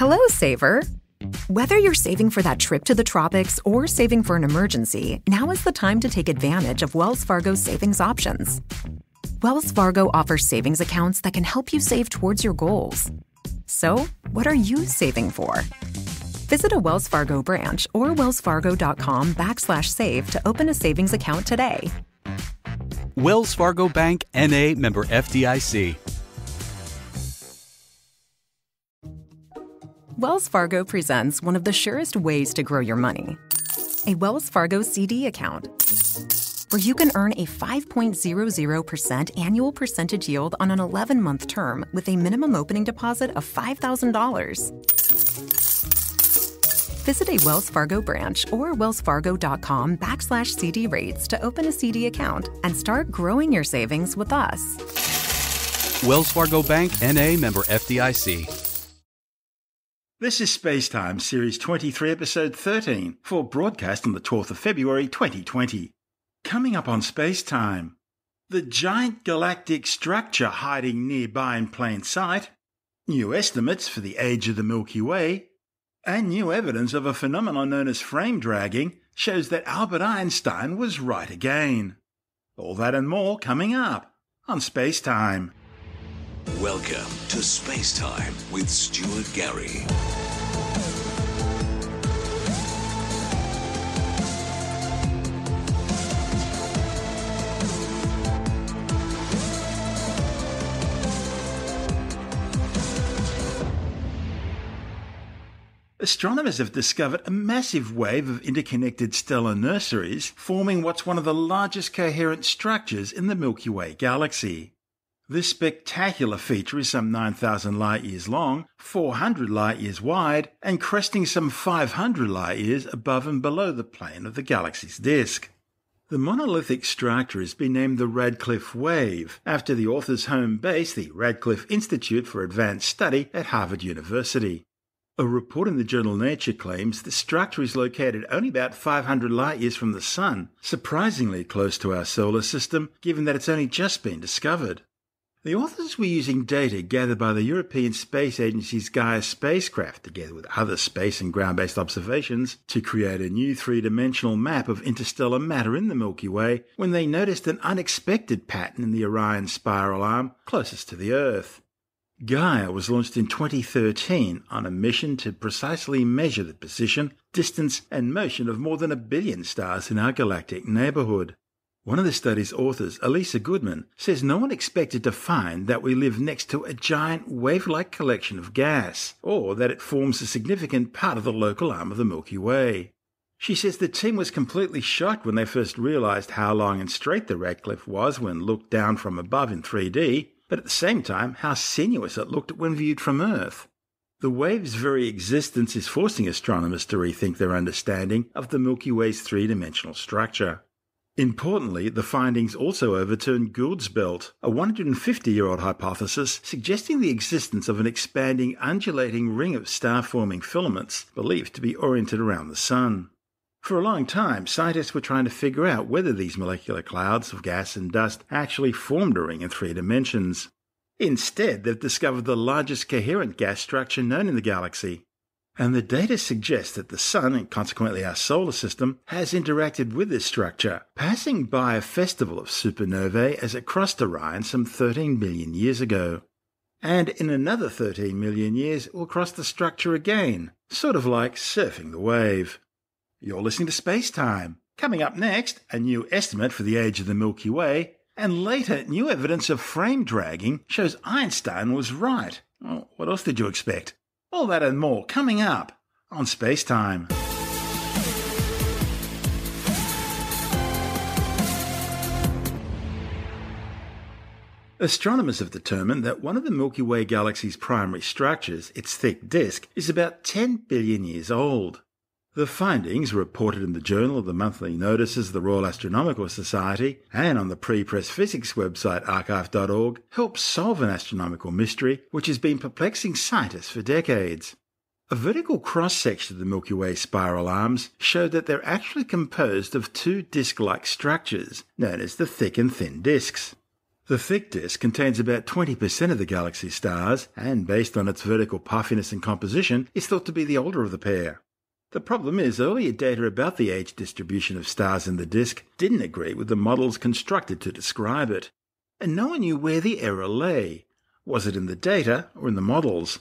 Hello, saver. Whether you're saving for that trip to the tropics or saving for an emergency, now is the time to take advantage of Wells Fargo's savings options. Wells Fargo offers savings accounts that can help you save towards your goals. So, what are you saving for? Visit a Wells Fargo branch or wellsfargo.com/save to open a savings account today. Wells Fargo Bank, N.A., member FDIC. Wells Fargo presents one of the surest ways to grow your money, a Wells Fargo CD account, where you can earn a 5.00% annual percentage yield on an 11-month term with a minimum opening deposit of $5,000. Visit a Wells Fargo branch or wellsfargo.com/CD rates to open a CD account and start growing your savings with us. Wells Fargo Bank, N.A., member FDIC. This is SpaceTime, Series 23, Episode 13, for broadcast on the 12th of February 2020. Coming up on SpaceTime, the giant galactic structure hiding nearby in plain sight, new estimates for the age of the Milky Way, and new evidence of a phenomenon known as frame dragging shows that Albert Einstein was right again. All that and more coming up on SpaceTime. Welcome to SpaceTime with Stuart Gary. Astronomers have discovered a massive wave of interconnected stellar nurseries forming what's one of the largest coherent structures in the Milky Way Galaxy. This spectacular feature is some 9,000 light-years long, 400 light-years wide, and cresting some 500 light-years above and below the plane of the galaxy's disk. The monolithic structure has been named the Radcliffe Wave, after the author's home base, the Radcliffe Institute for Advanced Study at Harvard University. A report in the journal Nature claims the structure is located only about 500 light-years from the Sun, surprisingly close to our solar system, given that it's only just been discovered. The authors were using data gathered by the European Space Agency's Gaia spacecraft, together with other space and ground-based observations, to create a new three-dimensional map of interstellar matter in the Milky Way when they noticed an unexpected pattern in the Orion spiral arm closest to the Earth. Gaia was launched in 2013 on a mission to precisely measure the position, distance, and motion of more than 1 billion stars in our galactic neighborhood. One of the study's authors, Elisa Goodman, says no one expected to find that we live next to a giant wave-like collection of gas, or that it forms a significant part of the local arm of the Milky Way. She says the team was completely shocked when they first realized how long and straight the Radcliffe was when looked down from above in 3D, but at the same time how sinuous it looked when viewed from Earth. The wave's very existence is forcing astronomers to rethink their understanding of the Milky Way's three-dimensional structure. Importantly, the findings also overturned Gould's Belt, a 150-year-old hypothesis suggesting the existence of an expanding, undulating ring of star-forming filaments believed to be oriented around the Sun. For a long time, scientists were trying to figure out whether these molecular clouds of gas and dust actually formed a ring in 3 dimensions. Instead, they've discovered the largest coherent gas structure known in the galaxy. And the data suggests that the Sun, and consequently our solar system, has interacted with this structure, passing by a festival of supernovae as it crossed Orion some 13 million years ago. And in another 13 million years, it will cross the structure again, sort of like surfing the wave. You're listening to Space Time. Coming up next, a new estimate for the age of the Milky Way, and later, new evidence of frame dragging shows Einstein was right. Well, what else did you expect? All that and more coming up on SpaceTime. Astronomers have determined that one of the Milky Way Galaxy's primary structures, its thick disk, is about 10 billion years old. The findings, reported in the Journal of the Monthly Notices of the Royal Astronomical Society and on the pre-press physics website archive.org, help solve an astronomical mystery which has been perplexing scientists for decades. A vertical cross-section of the Milky Way spiral arms showed that they're actually composed of two disk-like structures, known as the thick and thin disks. The thick disk contains about 20% of the galaxy's stars, and based on its vertical puffiness and composition, is thought to be the older of the pair. The problem is earlier data about the age distribution of stars in the disk didn't agree with the models constructed to describe it, and no one knew where the error lay. Was it in the data or in the models?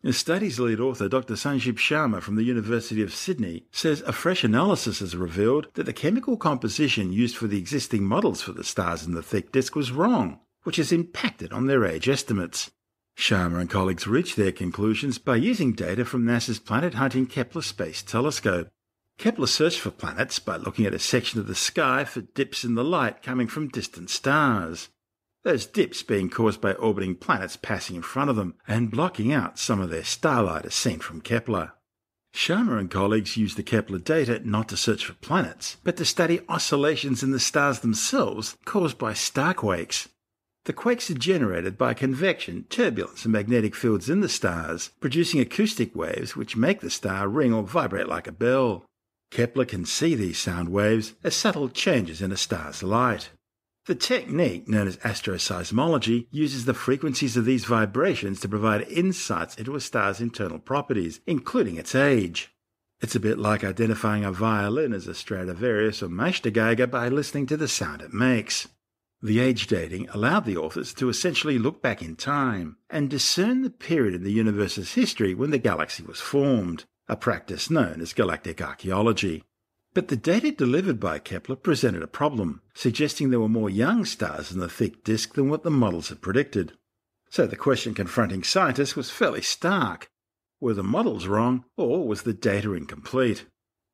The study's lead author, Dr. Sanjib Sharma from the University of Sydney, says a fresh analysis has revealed that the chemical composition used for the existing models for the stars in the thick disk was wrong, which has impacted on their age estimates. Sharma and colleagues reached their conclusions by using data from NASA's planet-hunting Kepler Space Telescope. Kepler searched for planets by looking at a section of the sky for dips in the light coming from distant stars, those dips being caused by orbiting planets passing in front of them and blocking out some of their starlight as seen from Kepler. Sharma and colleagues used the Kepler data not to search for planets, but to study oscillations in the stars themselves caused by star quakes. The quakes are generated by convection, turbulence and magnetic fields in the stars, producing acoustic waves which make the star ring or vibrate like a bell. Kepler can see these sound waves as subtle changes in a star's light. The technique, known as astroseismology, uses the frequencies of these vibrations to provide insights into a star's internal properties, including its age. It's a bit like identifying a violin as a Stradivarius or Meistergeiger by listening to the sound it makes. The age dating allowed the authors to essentially look back in time and discern the period in the universe's history when the galaxy was formed, a practice known as galactic archaeology. But the data delivered by Kepler presented a problem, suggesting there were more young stars in the thick disk than what the models had predicted. So the question confronting scientists was fairly stark. Were the models wrong, or was the data incomplete?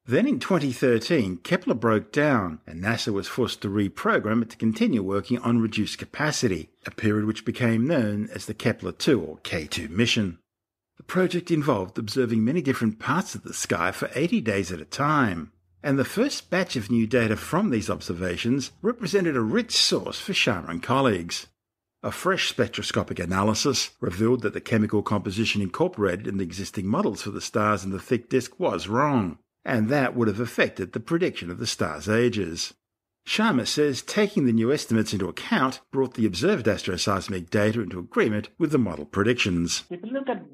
Then in 2013, Kepler broke down, and NASA was forced to reprogram it to continue working on reduced capacity, a period which became known as the Kepler-2 or K-2 mission. The project involved observing many different parts of the sky for 80 days at a time, and the first batch of new data from these observations represented a rich source for Sharma and colleagues. A fresh spectroscopic analysis revealed that the chemical composition incorporated in the existing models for the stars in the thick disk was wrong, and that would have affected the prediction of the stars' ages. Sharma says taking the new estimates into account brought the observed astroseismic data into agreement with the model predictions. If you look at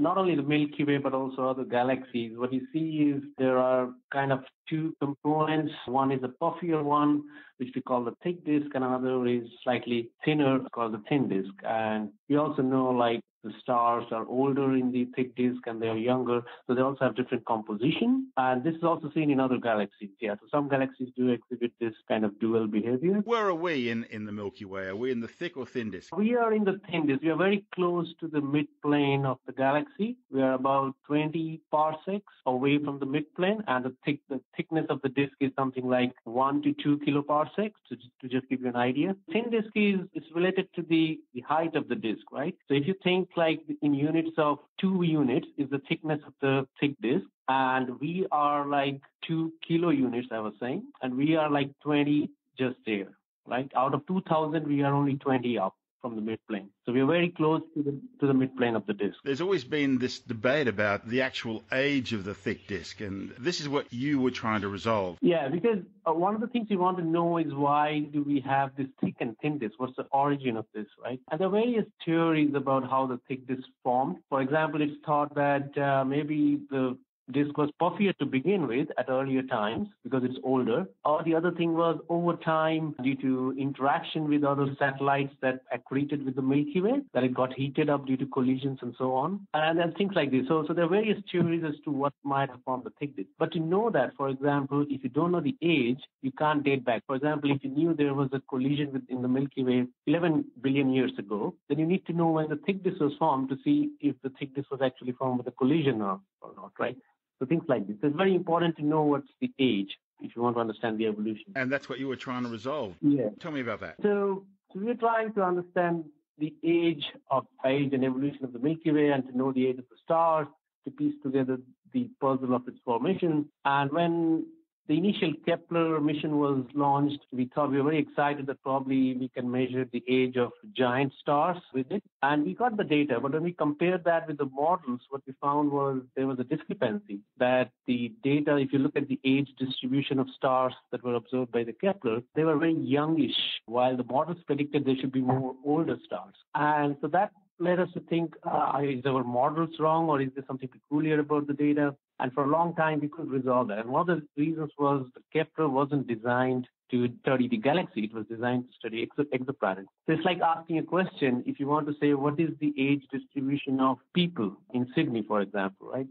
not only the Milky Way, but also other galaxies, what you see is there are kind of two components. One is a puffier one, which we call the thick disk, and another is slightly thinner, called the thin disk. And we also know, like, the stars are older in the thick disk and they are younger, so they also have different composition. And this is also seen in other galaxies. Yeah, so some galaxies do exhibit this kind of dual behavior. Where are we in the Milky Way? Are we in the thick or thin disk? We are in the thin disk. We are very close to the midplane of the galaxy. We are about 20 parsecs away from the midplane, and the thickness of the disk is something like 1 to 2 kiloparsecs, to just give you an idea. Thin disk is related to the height of the disk, right? So if you think like in units of 2 units is the thickness of the thick disk, and we are like 2 kilo units, I was saying, and we are like 20 just there, right? Out of 2,000, we are only 20 up from the midplane. So we're very close to the midplane of the disk. There's always been this debate about the actual age of the thick disk, and this is what you were trying to resolve. Yeah, because one of the things you want to know is why do we have this thick and thin disk? What's the origin of this, right? And there are various theories about how the thick disk formed. For example, it's thought that maybe the disk was puffier to begin with at earlier times because it's older. Or the other thing was over time, due to interaction with other satellites that accreted with the Milky Way, that it got heated up due to collisions and so on, and things like this. So there are various theories as to what might have formed the thick disk. But to know that, for example, if you don't know the age, you can't date back. For example, if you knew there was a collision in the Milky Way 11 billion years ago, then you need to know when the thick disk was formed to see if the thick disk was actually formed with a collision or not, right? So things like this. It's very important to know what's the age if you want to understand the evolution. And that's what you were trying to resolve. Yeah. Tell me about that. So we were trying to understand the age and evolution of the Milky Way, and to know the age of the stars, to piece together the puzzle of its formation. And when The initial Kepler mission was launched. We thought we were very excited that probably we can measure the age of giant stars with it. And we got the data. But when we compared that with the models, what we found was there was a discrepancy that the data, if you look at the age distribution of stars that were observed by the Kepler, they were very youngish, while the models predicted there should be more older stars. And so that led us to think, is our models wrong or is there something peculiar about the data? And for a long time, we couldn't resolve that. And one of the reasons was that Kepler wasn't designed to study the galaxy. It was designed to study exoplanets. So it's like asking a question, if you want to say, what is the age distribution of people in Sydney, for example, right?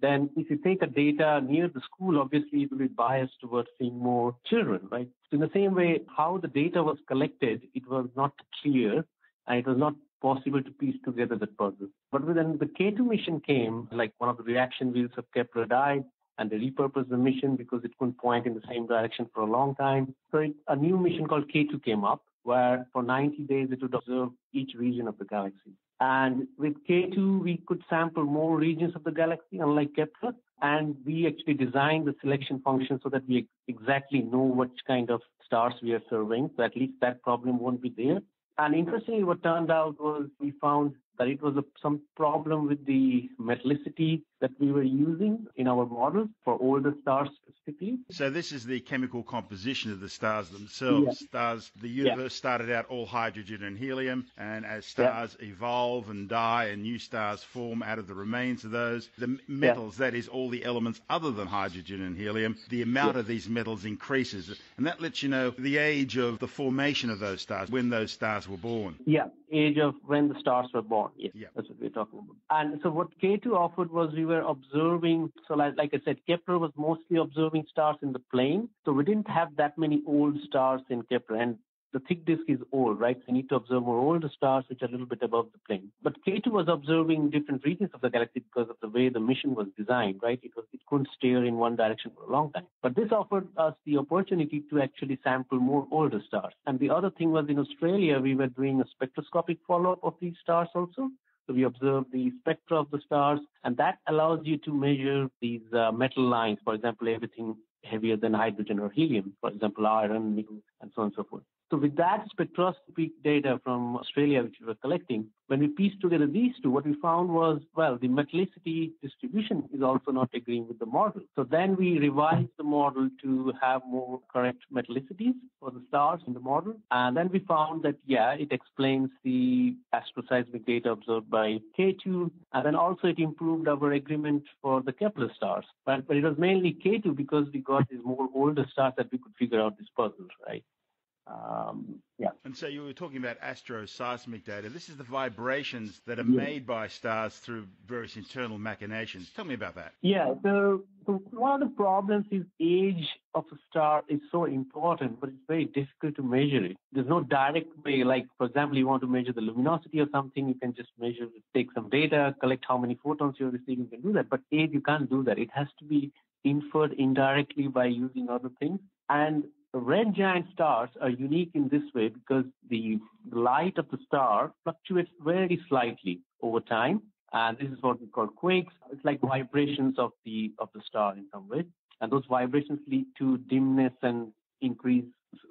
Then if you take a data near the school, obviously it will be biased towards seeing more children, right? So in the same way, how the data was collected, it was not clear and it was not possible to piece together that puzzle. But when the K-2 mission came, like one of the reaction wheels of Kepler died, and they repurposed the mission because it couldn't point in the same direction for a long time. So a new mission called K-2 came up, where for 90 days it would observe each region of the galaxy. And with K2, we could sample more regions of the galaxy, unlike Kepler. And we actually designed the selection function so that we exactly know what kind of stars we are surveying. So at least that problem won't be there. And interestingly, what turned out was we found that it was some problem with the metallicity that we were using in our models for older stars specifically. So this is the chemical composition of the stars themselves. Yeah. The universe started out all hydrogen and helium, and as stars evolve and die and new stars form out of the remains of those, the metals, that is all the elements other than hydrogen and helium, the amount of these metals increases. And that lets you know the age of the formation of those stars, when those stars were born. Yeah, age of when the stars were born. Yes, that's what we're talking about. And so what K2 offered was we were observing, so like I said, Kepler was mostly observing stars in the plane. So we didn't have that many old stars in Kepler. And the thick disk is old, right? So you need to observe more older stars, which are a little bit above the plane. But K2 was observing different regions of the galaxy because of the way the mission was designed, right? It couldn't steer in one direction for a long time. But this offered us the opportunity to actually sample more older stars. And the other thing was in Australia, we were doing a spectroscopic follow-up of these stars also. So we observe the spectra of the stars, and that allows you to measure these metal lines, for example, everything heavier than hydrogen or helium, for example, iron, nickel, and so on and so forth. So with that spectroscopic data from Australia, which we were collecting, when we pieced together these two, what we found was, well, the metallicity distribution is also not agreeing with the model. So then we revised the model to have more correct metallicities for the stars in the model. And then we found that, it explains the astroseismic data observed by K2. And then also it improved our agreement for the Kepler stars. But it was mainly K2 because we got these more older stars that we could figure out this puzzle, right? And so you were talking about astroseismic data. This is the vibrations that are made by stars through various internal machinations. Tell me about that. Yeah, so one of the problems is age of a star is so important, but it's very difficult to measure it. There's no direct way. Like, for example, you want to measure the luminosity of something, you can just measure, take some data, collect how many photons you're receiving, you can do that. But age, you can't do that. It has to be inferred indirectly by using other things. And red giant stars are unique in this way because the light of the star fluctuates very slightly over time. And this is what we call quakes. It's like vibrations of the star in some way. And those vibrations lead to dimness and increase.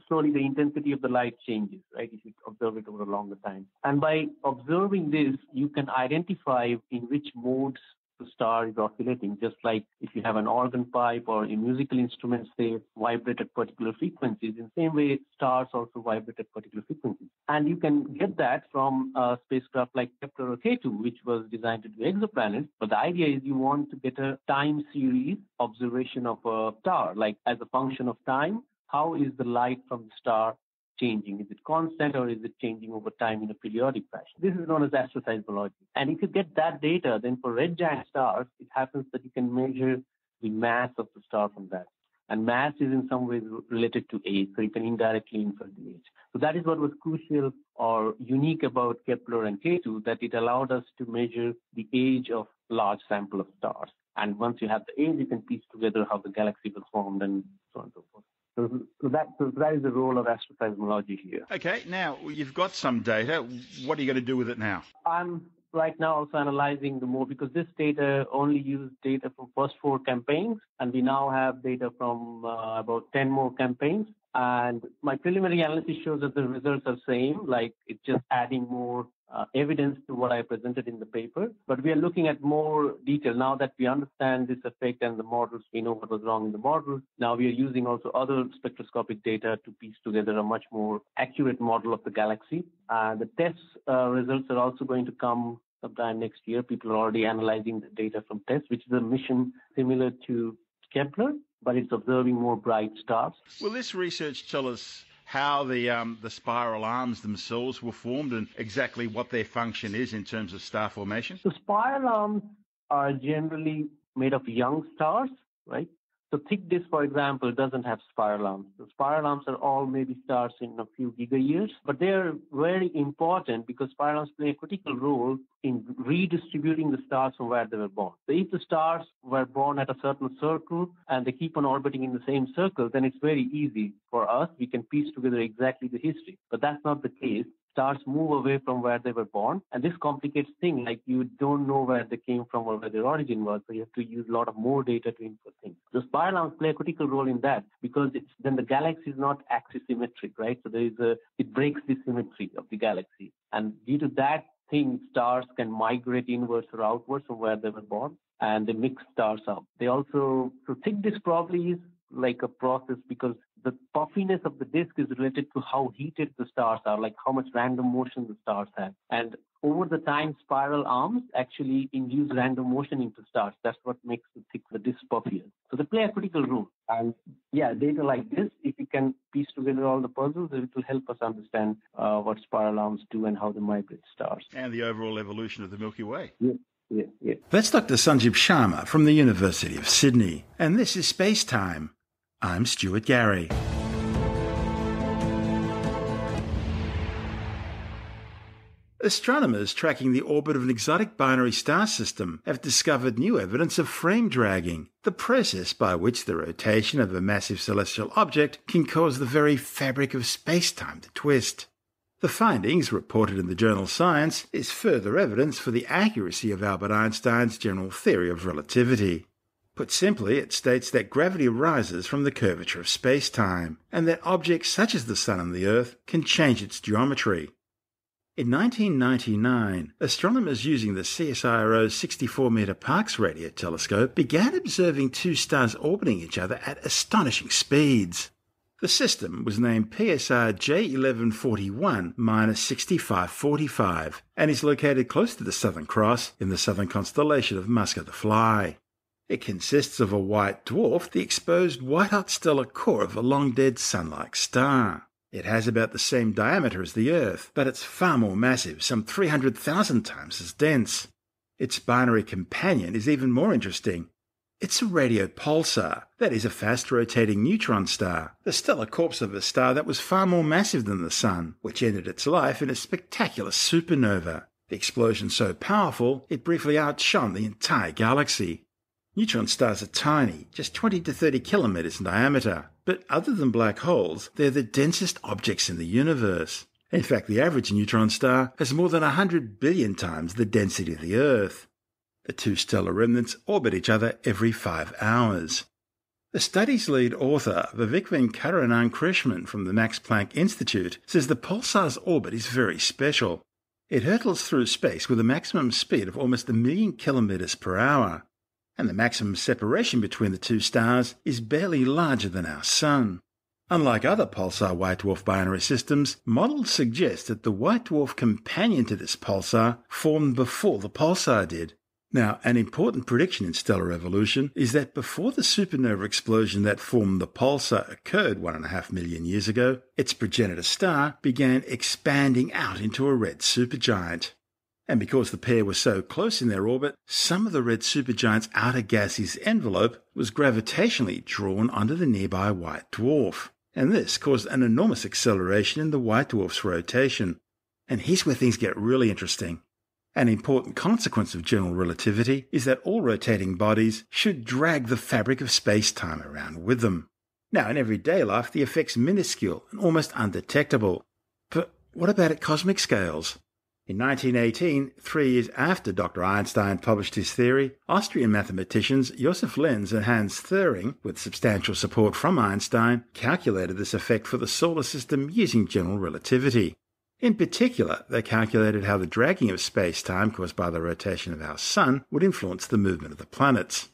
Slowly the intensity of the light changes, right? If you observe it over a longer time. And by observing this, you can identify in which modes the star is oscillating, just like if you have an organ pipe or in musical instruments, they vibrate at particular frequencies. In the same way, stars also vibrate at particular frequencies. And you can get that from a spacecraft like Kepler or K2, which was designed to do exoplanets. But the idea is you want to get a time series observation of a star, like as a function of time, how is the light from the star changing? Is it constant or is it changing over time in a periodic fashion? This is known as astroseismology. And if you get that data, then for red giant stars, it happens that you can measure the mass of the star from that. And mass is in some ways related to age, so you can indirectly infer the age. So that is what was crucial or unique about Kepler and K2, that it allowed us to measure the age of large sample of stars. And once you have the age, you can piece together how the galaxy was formed and so on and so forth. So that is the role of astroseismology here. Okay, now you've got some data. What are you going to do with it now? I'm right now also analyzing the more, because this data only used data from first 4 campaigns, and we now have data from about 10 more campaigns. And my preliminary analysis shows that the results are same, like it's just adding more evidence to what I presented in the paper. But we are looking at more detail now that we understand this effect and the models. We know what was wrong in the models. Now we are using also other spectroscopic data to piece together a much more accurate model of the galaxy. The TESS results are also going to come sometime next year. People are already analyzing the data from TESS, which is a mission similar to Kepler, but it's observing more bright stars. Will this research tell us how the spiral arms themselves were formed and exactly what their function is in terms of star formation? The spiral arms are generally made of young stars, right? So thick disk, for example, doesn't have spiral arms. The spiral arms are all maybe stars in a few giga-years, but they are very important because spiral arms play a critical role in redistributing the stars from where they were born. So if the stars were born at a certain circle and they keep on orbiting in the same circle, then it's very easy for us. We can piece together exactly the history, but that's not the case. Stars move away from where they were born, and this complicates things, like you don't know where they came from or where their origin was, so you have to use a lot of more data to infer things. The spiral arms play a critical role in that, because then the galaxy is not axisymmetric, right? So it breaks the symmetry of the galaxy, and due to that thing, stars can migrate inwards or outwards from where they were born, and they mix stars up. They also, so thick disk probably is like a process, because the puffiness of the disk is related to how heated the stars are, like how much random motion the stars have. And over the time, spiral arms actually induce random motion into stars. That's what makes the disk puffier. So they play a critical role. And yeah, data like this, if you can piece together all the puzzles, it will help us understand what spiral arms do and how they migrate stars. And the overall evolution of the Milky Way. Yeah. That's Dr. Sanjib Sharma from the University of Sydney. And this is Space Time. I'm Stuart Gary. Astronomers tracking the orbit of an exotic binary star system have discovered new evidence of frame dragging, the process by which the rotation of a massive celestial object can cause the very fabric of space-time to twist. The findings, reported in the journal Science, is further evidence for the accuracy of Albert Einstein's general theory of relativity. Put simply, it states that gravity rises from the curvature of space-time, and that objects such as the Sun and the Earth can change its geometry. In 1999, astronomers using the CSIRO's 64-metre Parkes radio telescope began observing 2 stars orbiting each other at astonishing speeds. The system was named PSR J1141-6545 and is located close to the Southern Cross in the southern constellation of Musca the Fly. It consists of a white dwarf, the exposed white-hot stellar core of a long-dead sun-like star. It has about the same diameter as the Earth, but it's far more massive, some 300,000 times as dense. Its binary companion is even more interesting. It's a radio pulsar, that is a fast-rotating neutron star, the stellar corpse of a star that was far more massive than the Sun, which ended its life in a spectacular supernova. The explosion so powerful, it briefly outshone the entire galaxy. Neutron stars are tiny, just 20 to 30 kilometres in diameter, but other than black holes, they're the densest objects in the universe. In fact, the average neutron star has more than 100 billion times the density of the Earth. The 2 stellar remnants orbit each other every 5 hours. The study's lead author, Vivek Venkatarangan Krishnan from the Max Planck Institute, says the pulsar's orbit is very special. It hurtles through space with a maximum speed of almost 1,000,000 km/h, and the maximum separation between the 2 stars is barely larger than our Sun. Unlike other pulsar white dwarf binary systems, models suggest that the white dwarf companion to this pulsar formed before the pulsar did. Now, an important prediction in stellar evolution is that before the supernova explosion that formed the pulsar occurred 1.5 million years ago, its progenitor star began expanding out into a red supergiant. And because the pair were so close in their orbit, some of the red supergiant's outer gaseous envelope was gravitationally drawn onto the nearby white dwarf. And this caused an enormous acceleration in the white dwarf's rotation. And here's where things get really interesting. An important consequence of general relativity is that all rotating bodies should drag the fabric of space-time around with them. Now, in everyday life, the effect's minuscule and almost undetectable. But what about at cosmic scales? In 1918, 3 years after Dr. Einstein published his theory, Austrian mathematicians Josef Lense and Hans Thüring, with substantial support from Einstein, calculated this effect for the solar system using general relativity. In particular, they calculated how the dragging of space-time caused by the rotation of our Sun would influence the movement of the planets.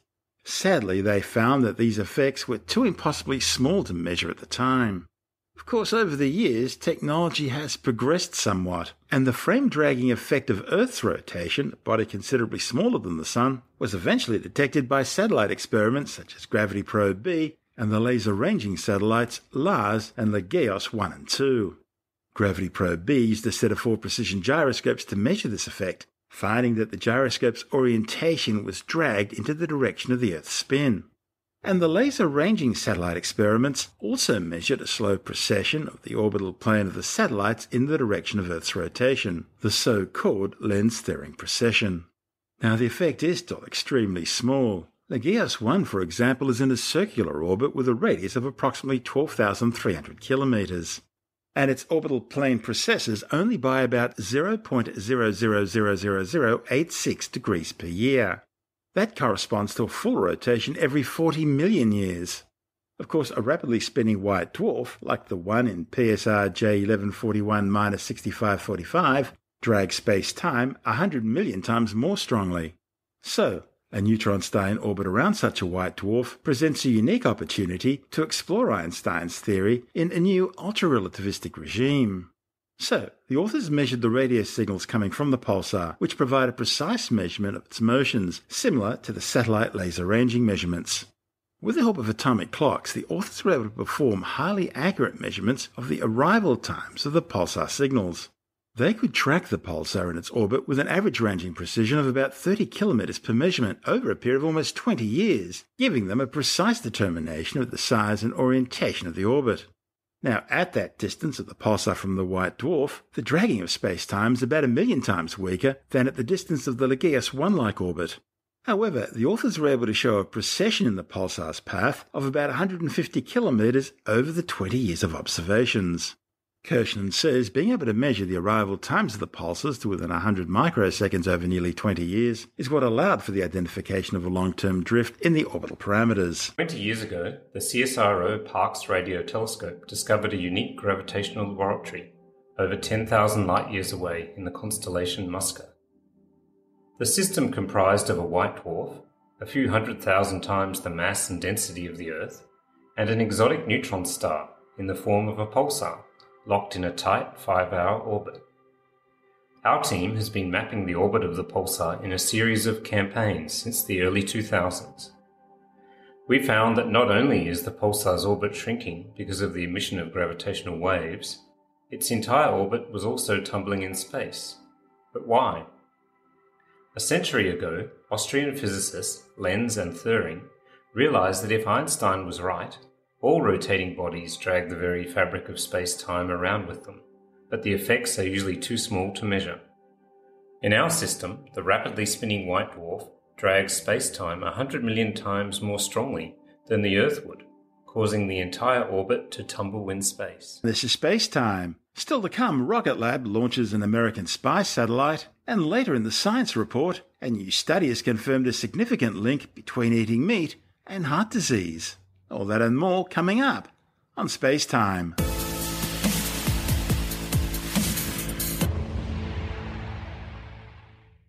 Sadly, they found that these effects were too impossibly small to measure at the time. Of course, over the years, technology has progressed somewhat, and the frame-dragging effect of Earth's rotation, a body considerably smaller than the Sun, was eventually detected by satellite experiments such as Gravity Probe B and the laser-ranging satellites LARS and LAGEOS 1 and 2. Gravity Probe B used a set of 4 precision gyroscopes to measure this effect, finding that the gyroscope's orientation was dragged into the direction of the Earth's spin. And the laser-ranging satellite experiments also measured a slow precession of the orbital plane of the satellites in the direction of Earth's rotation, the so-called Lense-Thirring precession. Now, the effect is still extremely small. LAGEOS 1, for example, is in a circular orbit with a radius of approximately 12,300 kilometers, and its orbital plane precesses only by about 0.00000086 degrees per year. That corresponds to a full rotation every 40 million years. Of course, a rapidly spinning white dwarf, like the one in PSR J1141-6545, drags space-time 100 million times more strongly. So, a neutron-star in orbit around such a white dwarf presents a unique opportunity to explore Einstein's theory in a new ultra-relativistic regime. So, the authors measured the radio signals coming from the pulsar, which provide a precise measurement of its motions, similar to the satellite laser ranging measurements. With the help of atomic clocks, the authors were able to perform highly accurate measurements of the arrival times of the pulsar signals. They could track the pulsar in its orbit with an average ranging precision of about 30 kilometers per measurement over a period of almost 20 years, giving them a precise determination of the size and orientation of the orbit. Now, at that distance of the pulsar from the white dwarf, the dragging of space-time is about a million times weaker than at the distance of the LAGEOS 1-like orbit. However, the authors were able to show a precession in the pulsar's path of about 150 kilometers over the 20 years of observations. Krishnan says being able to measure the arrival times of the pulsars to within 100 microseconds over nearly 20 years is what allowed for the identification of a long-term drift in the orbital parameters. 20 years ago, the CSIRO Parkes Radio Telescope discovered a unique gravitational laboratory over 10,000 light-years away in the constellation Musca. The system comprised of a white dwarf, a few 100,000 times the mass and density of the Earth, and an exotic neutron star in the form of a pulsar, locked in a tight 5-hour orbit. Our team has been mapping the orbit of the pulsar in a series of campaigns since the early 2000s. We found that not only is the pulsar's orbit shrinking because of the emission of gravitational waves, its entire orbit was also tumbling in space. But why? A century ago, Austrian physicists Lense and Thüring realized that if Einstein was right, all rotating bodies drag the very fabric of space-time around with them, but the effects are usually too small to measure. In our system, the rapidly spinning white dwarf drags space-time 100 million times more strongly than the Earth would, causing the entire orbit to tumble in space. This is space-time. Still to come, Rocket Lab launches an American spy satellite, and later in the science report, a new study has confirmed a significant link between eating meat and heart disease. All that and more coming up on Space Time.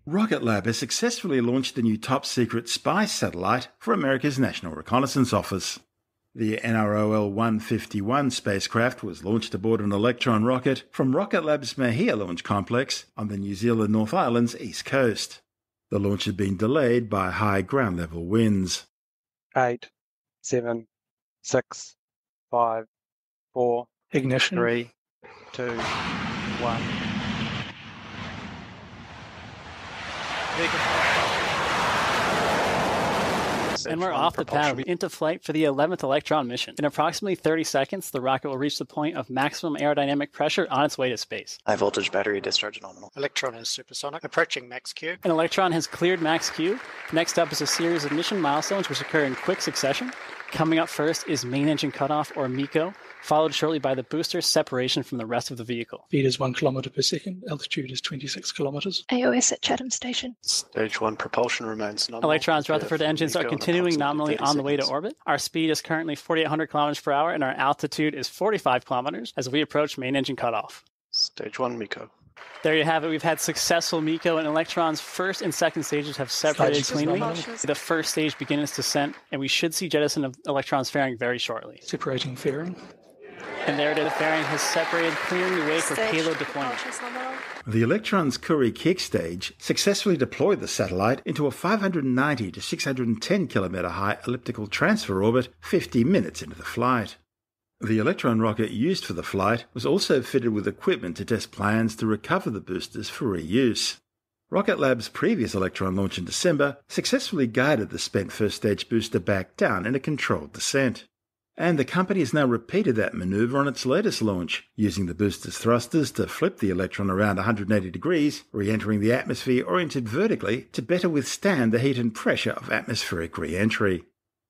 Rocket Lab has successfully launched the new top-secret spy satellite for America's National Reconnaissance Office. The NROL-151 spacecraft was launched aboard an Electron rocket from Rocket Lab's Mahia Launch Complex on the New Zealand North Island's east coast. The launch had been delayed by high ground-level winds. 8, 7, 6, 5, 4, ignition, 3, 2, 1. And we're off the pad, into flight for the 11th Electron mission. In approximately 30 seconds, the rocket will reach the point of maximum aerodynamic pressure on its way to space. High voltage battery discharge nominal. Electron is supersonic, approaching max Q. And Electron has cleared max Q. Next up is a series of mission milestones which occur in quick succession. Coming up first is main engine cutoff, or MECO, followed shortly by the booster's separation from the rest of the vehicle. Speed is 1 kilometer per second. Altitude is 26 kilometers. AOS at Chatham Station. Stage 1 propulsion remains nominal. Electron's Rutherford engines are continuing nominally on the way to orbit. Our speed is currently 4,800 kilometers per hour, and our altitude is 45 kilometers as we approach main engine cutoff. Stage 1 MECO. There you have it. We've had successful MECO, and Electron's first and second stages have separated cleanly. The first stage begins descent, and we should see jettison of Electron's fairing very shortly. Separating fairing. And there it is. The fairing has separated, clearing the way for payload deployment. The Electron's Curie-Keck stage successfully deployed the satellite into a 590 to 610 kilometer high elliptical transfer orbit 50 minutes into the flight. The Electron rocket used for the flight was also fitted with equipment to test plans to recover the boosters for reuse. Rocket Lab's previous Electron launch in December successfully guided the spent first-stage booster back down in a controlled descent. And the company has now repeated that maneuver on its latest launch, using the booster's thrusters to flip the Electron around 180 degrees, re-entering the atmosphere oriented vertically to better withstand the heat and pressure of atmospheric re-entry.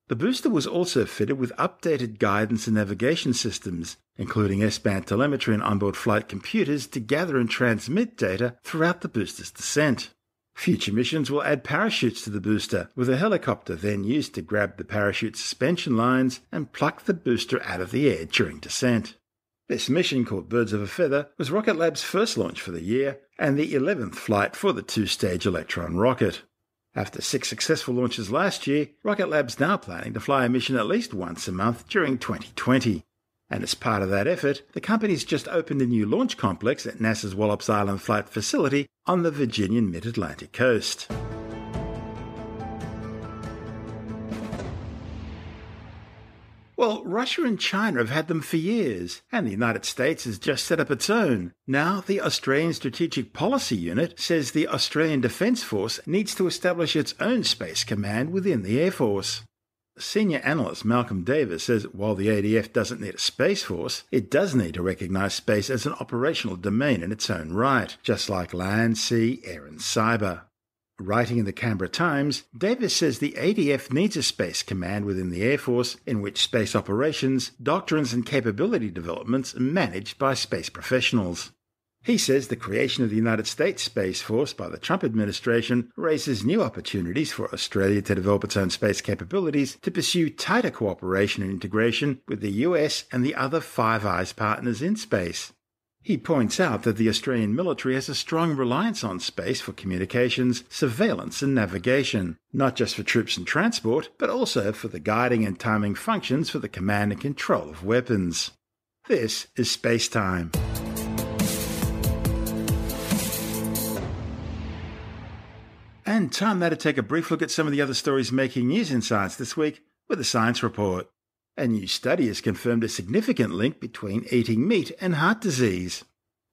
The booster was also fitted with updated guidance and navigation systems, including S-band telemetry and onboard flight computers to gather and transmit data throughout the booster's descent. Future missions will add parachutes to the booster, with a helicopter then used to grab the parachute suspension lines and pluck the booster out of the air during descent. This mission, called Birds of a Feather, was Rocket Lab's first launch for the year and the 11th flight for the two-stage Electron rocket. After 6 successful launches last year, Rocket Lab's now planning to fly a mission at least once a month during 2020. And as part of that effort, the company's just opened a new launch complex at NASA's Wallops Island Flight Facility on the Virginian mid-Atlantic coast. Well, Russia and China have had them for years, and the United States has just set up its own. Now, the Australian Strategic Policy Unit says the Australian Defence Force needs to establish its own space command within the Air Force. Senior analyst Malcolm Davis says while the ADF doesn't need a space force, it does need to recognise space as an operational domain in its own right, just like land, sea, air and cyber. Writing in the Canberra Times, Davis says the ADF needs a space command within the Air Force in which space operations, doctrines and capability developments are managed by space professionals. He says the creation of the United States Space Force by the Trump administration raises new opportunities for Australia to develop its own space capabilities to pursue tighter cooperation and integration with the US and the other Five Eyes partners in space. He points out that the Australian military has a strong reliance on space for communications, surveillance and navigation, not just for troops and transport, but also for the guiding and timing functions for the command and control of weapons. This is Space Time. And time now to take a brief look at some of the other stories making news in science this week with a science report. A new study has confirmed a significant link between eating meat and heart disease.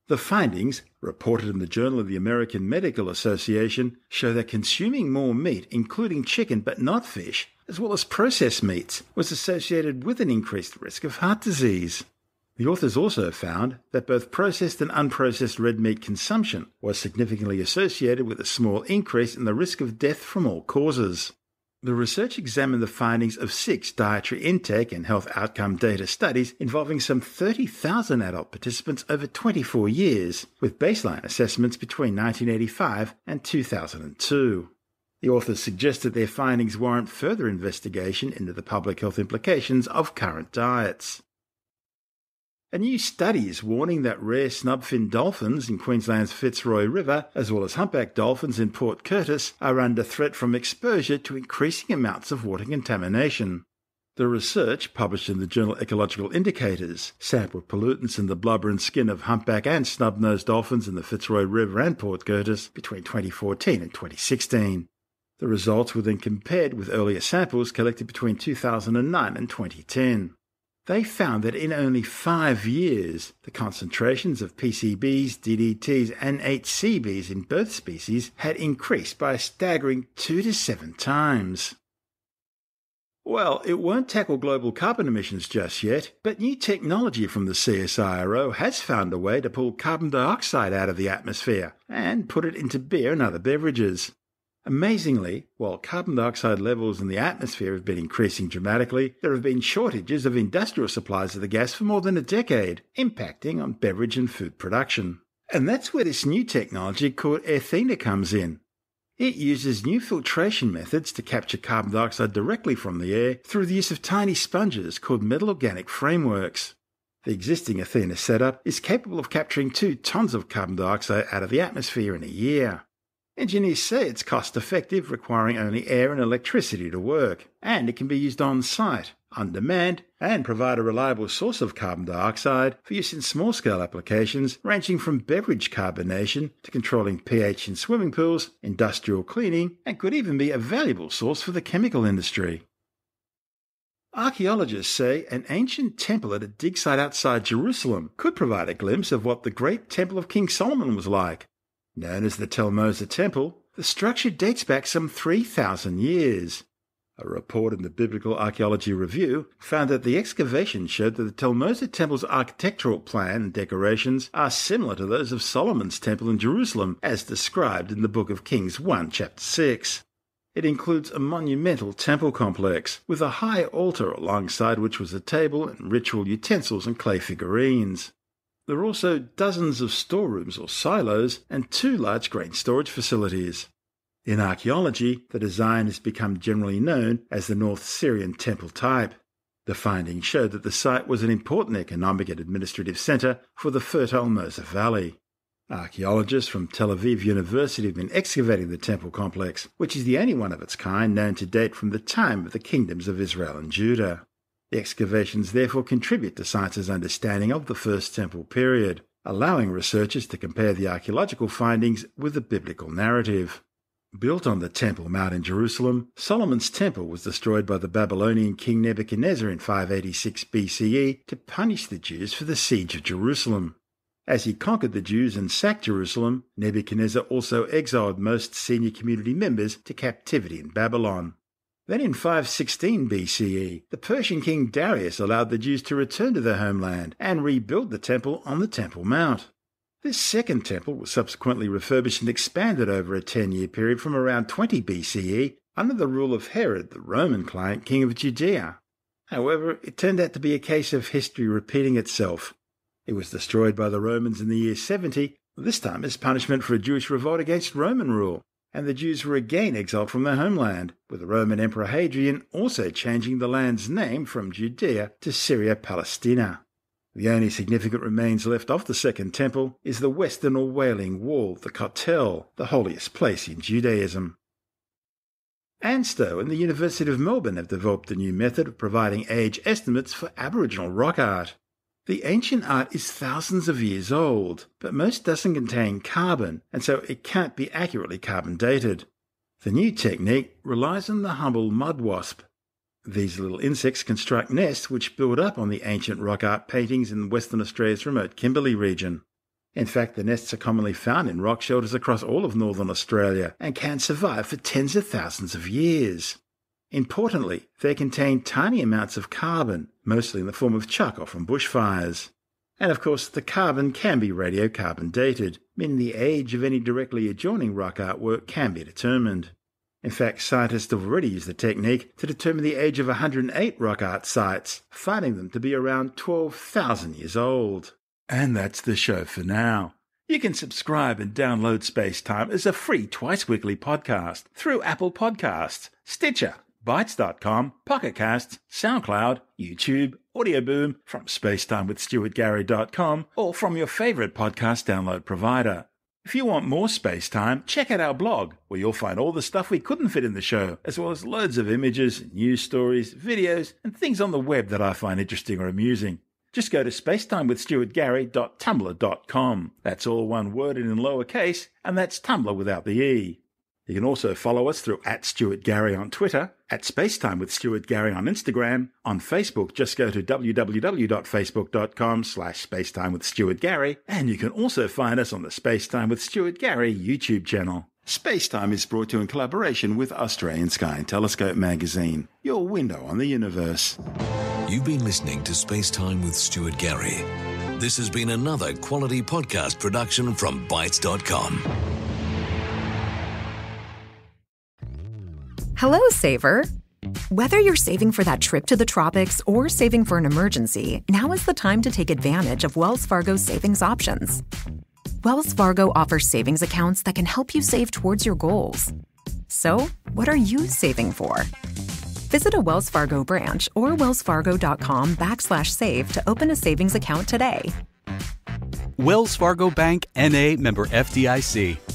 The findings, reported in the Journal of the American Medical Association, show that consuming more meat, including chicken but not fish, as well as processed meats, was associated with an increased risk of heart disease. The authors also found that both processed and unprocessed red meat consumption was significantly associated with a small increase in the risk of death from all causes. The research examined the findings of 6 dietary intake and health outcome data studies involving some 30,000 adult participants over 24 years, with baseline assessments between 1985 and 2002. The authors suggested their findings warrant further investigation into the public health implications of current diets. A new study is warning that rare snubfin dolphins in Queensland's Fitzroy River, as well as humpback dolphins in Port Curtis, are under threat from exposure to increasing amounts of water contamination. The research, published in the journal Ecological Indicators, sampled pollutants in the blubber and skin of humpback and snub-nosed dolphins in the Fitzroy River and Port Curtis between 2014 and 2016. The results were then compared with earlier samples collected between 2009 and 2010. They found that in only 5 years, the concentrations of PCBs, DDTs and HCBs in both species had increased by a staggering 2 to 7 times. Well, it won't tackle global carbon emissions just yet, but new technology from the CSIRO has found a way to pull carbon dioxide out of the atmosphere and put it into beer and other beverages. Amazingly, while carbon dioxide levels in the atmosphere have been increasing dramatically, there have been shortages of industrial supplies of the gas for more than a decade, impacting on beverage and food production. And that's where this new technology called Athena comes in. It uses new filtration methods to capture carbon dioxide directly from the air through the use of tiny sponges called metal organic frameworks. The existing Athena setup is capable of capturing 2 tons of carbon dioxide out of the atmosphere in a year. Engineers say it's cost-effective, requiring only air and electricity to work, and it can be used on-site, on demand, and provide a reliable source of carbon dioxide for use in small-scale applications ranging from beverage carbonation to controlling pH in swimming pools, industrial cleaning, and could even be a valuable source for the chemical industry. Archaeologists say an ancient temple at a dig site outside Jerusalem could provide a glimpse of what the Great Temple of King Solomon was like. Known as the Tel Moza Temple, the structure dates back some 3,000 years. A report in the Biblical Archaeology Review found that the excavation showed that the Tel Moza Temple's architectural plan and decorations are similar to those of Solomon's Temple in Jerusalem, as described in the Book of Kings 1, Chapter 6. It includes a monumental temple complex, with a high altar alongside which was a table and ritual utensils and clay figurines. There are also dozens of storerooms or silos and 2 large grain storage facilities. In archaeology, the design has become generally known as the North Syrian temple type. The findings showed that the site was an important economic and administrative centre for the fertile Moza Valley. Archaeologists from Tel Aviv University have been excavating the temple complex, which is the only one of its kind known to date from the time of the kingdoms of Israel and Judah. The excavations therefore contribute to science's understanding of the First Temple period, allowing researchers to compare the archaeological findings with the biblical narrative. Built on the Temple Mount in Jerusalem, Solomon's Temple was destroyed by the Babylonian king Nebuchadnezzar in 586 BCE to punish the Jews for the siege of Jerusalem. As he conquered the Jews and sacked Jerusalem, Nebuchadnezzar also exiled most senior community members to captivity in Babylon. Then in 516 BCE, the Persian king Darius allowed the Jews to return to their homeland and rebuild the temple on the Temple Mount. This second temple was subsequently refurbished and expanded over a 10-year period from around 20 BCE under the rule of Herod, the Roman client king of Judea. However, it turned out to be a case of history repeating itself. It was destroyed by the Romans in the year 70, this time as punishment for a Jewish revolt against Roman rule, and the Jews were again exiled from their homeland, with the Roman Emperor Hadrian also changing the land's name from Judea to Syria Palestina. The only significant remains left of the Second Temple is the western or Wailing Wall, the Kotel, the holiest place in Judaism. ANSTO and the University of Melbourne have developed a new method of providing age estimates for Aboriginal rock art. The ancient art is thousands of years old, but most doesn't contain carbon, and so it can't be accurately carbon dated. The new technique relies on the humble mud wasp. These little insects construct nests which build up on the ancient rock art paintings in Western Australia's remote Kimberley region. In fact, the nests are commonly found in rock shelters across all of northern Australia and can survive for tens of thousands of years. Importantly, they contain tiny amounts of carbon, mostly in the form of charcoal from bushfires. And of course, the carbon can be radiocarbon dated, meaning the age of any directly adjoining rock artwork can be determined. In fact, scientists have already used the technique to determine the age of 108 rock art sites, finding them to be around 12,000 years old. And that's the show for now. You can subscribe and download SpaceTime as a free twice-weekly podcast through Apple Podcasts, Stitcher, Bytes.com, Pocket Casts, SoundCloud, YouTube, Audioboom, from SpaceTimeWithStuartGary.com, or from your favourite podcast download provider. If you want more SpaceTime, check out our blog, where you'll find all the stuff we couldn't fit in the show, as well as loads of images, news stories, videos, and things on the web that I find interesting or amusing. Just go to spacetimewithstuartgary.tumblr.com. That's all one word and in lowercase, and that's Tumblr without the E. You can also follow us through @StuartGary on Twitter, @SpaceTimeWithStuartGary on Instagram. On Facebook, just go to www.facebook.com/SpaceTimeWithStuartGary, and you can also find us on the SpaceTime with Stuart Gary YouTube channel. SpaceTime is brought to you in collaboration with Australian Sky and Telescope magazine, your window on the universe. You've been listening to SpaceTime with Stuart Gary. This has been another quality podcast production from Bytes.com. Hello, saver. Whether you're saving for that trip to the tropics or saving for an emergency, now is the time to take advantage of Wells Fargo's savings options. Wells Fargo offers savings accounts that can help you save towards your goals. So, what are you saving for? Visit a Wells Fargo branch or wellsfargo.com/save to open a savings account today. Wells Fargo Bank, N.A., member FDIC.